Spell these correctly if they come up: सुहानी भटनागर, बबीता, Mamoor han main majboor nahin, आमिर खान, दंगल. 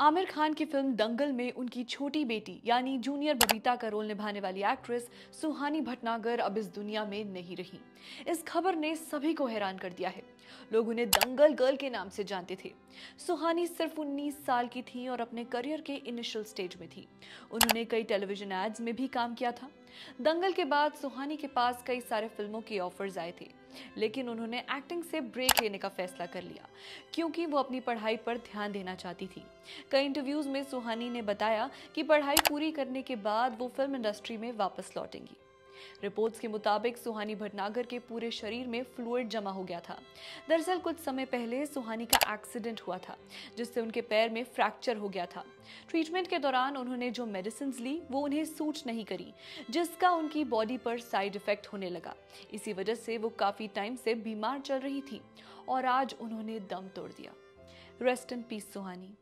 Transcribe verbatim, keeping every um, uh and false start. आमिर खान की फिल्म दंगल में उनकी छोटी बेटी यानी जूनियर बबीता का रोल निभाने वाली एक्ट्रेस सुहानी भटनागर अब इस दुनिया में नहीं रही। इस खबर ने सभी को हैरान कर दिया है। लोग उन्हें दंगल गर्ल के नाम से जानते थे। सुहानी सिर्फ उन्नीस साल की थी और अपने करियर के इनिशियल स्टेज में थी। उन्होंने कई टेलीविजन एड्स में भी काम किया था। दंगल के बाद सुहानी के पास कई सारे फिल्मों के ऑफर्स आए थे, लेकिन उन्होंने एक्टिंग से ब्रेक लेने का फैसला कर लिया क्योंकि वो अपनी पढ़ाई पर ध्यान देना चाहती थी। कई इंटरव्यूज में सुहानी ने बताया कि पढ़ाई पूरी करने के बाद वो फिल्म इंडस्ट्री में वापस लौटेंगी। रिपोर्ट्स के मुताबिक सुहानी भटनागर के पूरे शरीर में फ्लूइड जमा हो गया था। दरअसल कुछ समय पहले सुहानी का एक्सीडेंट हुआ था जिससे उनके पैर में फ्रैक्चर हो गया था। ट्रीटमेंट के दौरान उन्होंने जो मेडिसिन ली वो उन्हें सूट नहीं करी, जिसका उनकी बॉडी पर साइड इफेक्ट होने लगा। इसी वजह से वो काफी टाइम से बीमार चल रही थी और आज उन्होंने दम तोड़ दिया। Rest in peace Suhani.